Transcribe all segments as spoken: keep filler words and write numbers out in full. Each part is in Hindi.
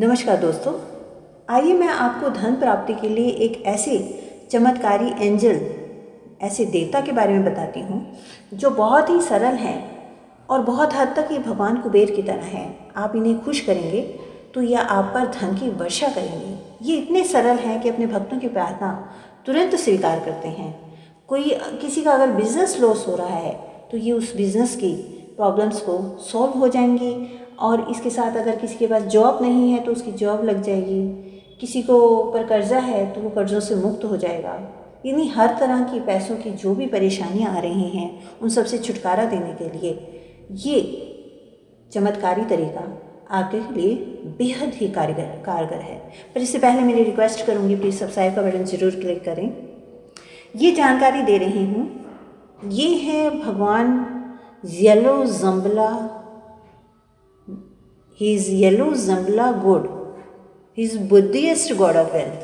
नमस्कार दोस्तों, आइए मैं आपको धन प्राप्ति के लिए एक ऐसे चमत्कारी एंजल, ऐसे देवता के बारे में बताती हूँ जो बहुत ही सरल हैं और बहुत हद तक ये भगवान कुबेर की तरह हैं। आप इन्हें खुश करेंगे तो ये आप पर धन की वर्षा करेंगे। ये इतने सरल हैं कि अपने भक्तों की प्रार्थना तुरंत स्वीकार करते हैं। कोई किसी का अगर बिज़नेस लॉस हो रहा है तो ये उस बिज़नेस की प्रॉब्लम्स को सॉल्व हो जाएंगी, और इसके साथ अगर किसी के पास जॉब नहीं है तो उसकी जॉब लग जाएगी। किसी को ऊपर कर्जा है तो वो कर्ज़ों से मुक्त हो जाएगा। यानी हर तरह की पैसों की जो भी परेशानियां आ रही हैं उन सब से छुटकारा देने के लिए ये चमत्कारी तरीका आपके लिए बेहद ही कारगर कारगर है। पर इससे पहले मेरी रिक्वेस्ट करूँगी, प्लीज़ सब्सक्राइब का बटन ज़रूर क्लिक करें। ये जानकारी दे रही हूँ, ये है भगवान yellow Jambhala. He is Yellow Jambala God. He is Buddhist God of Wealth.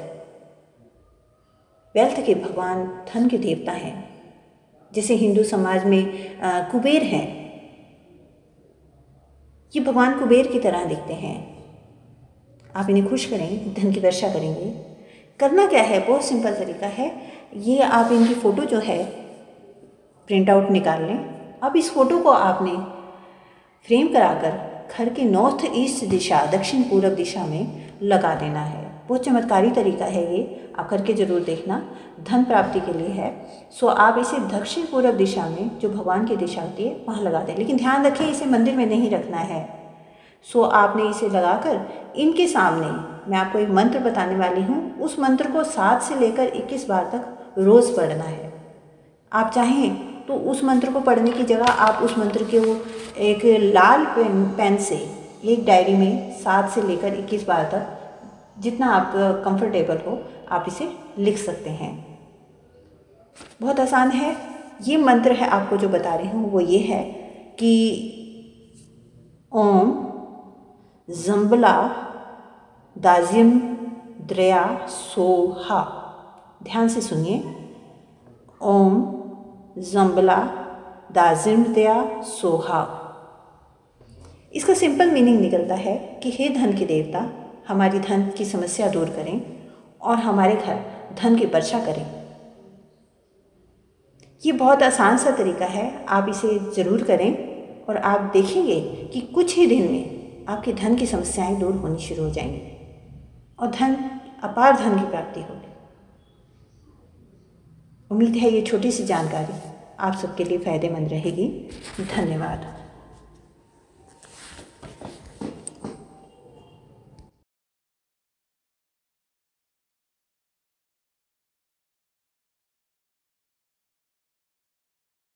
Wealth के भगवान, धन के देवता हैं, जैसे हिंदू समाज में आ, कुबेर हैं। ये भगवान कुबेर की तरह दिखते हैं। आप इन्हें खुश करेंगे, धन की वर्षा करेंगे। करना क्या है, बहुत सिंपल तरीका है। ये आप इनकी फ़ोटो जो है प्रिंट आउट निकाल लें। अब इस फ़ोटो को आपने फ्रेम कराकर घर के नॉर्थ ईस्ट दिशा, दक्षिण पूर्व दिशा में लगा देना है। बहुत चमत्कारी तरीका है ये, आप करके ज़रूर देखना। धन प्राप्ति के लिए है। सो आप इसे दक्षिण पूर्व दिशा में, जो भगवान की दिशा होती है, वहाँ लगा दें। लेकिन ध्यान रखें, इसे मंदिर में नहीं रखना है। सो आपने इसे लगाकर इनके सामने, मैं आपको एक मंत्र बताने वाली हूँ, उस मंत्र को सात से लेकर इक्कीस बार तक रोज़ पढ़ना है। आप चाहें तो उस मंत्र को पढ़ने की जगह आप उस मंत्र के वो एक लाल पेन पेन से एक डायरी में सात से लेकर इक्कीस बार तक, जितना आप कंफर्टेबल हो, आप इसे लिख सकते हैं। बहुत आसान है। ये मंत्र है, आपको जो बता रही हूँ वो ये है कि ओम जम्बला दाजिम द्रेया सोहा। ध्यान से सुनिए। ओम जम्बला दाजिम द्रेया सोहा। इसका सिंपल मीनिंग निकलता है कि हे धन के देवता, हमारी धन की समस्या दूर करें और हमारे घर धन की वर्षा करें। ये बहुत आसान सा तरीका है, आप इसे ज़रूर करें और आप देखेंगे कि कुछ ही दिन में आपके धन की समस्याएं दूर होनी शुरू हो जाएंगी और धन, अपार धन की प्राप्ति होगी। उम्मीद है ये छोटी सी जानकारी आप सबके लिए फ़ायदेमंद रहेगी। धन्यवाद।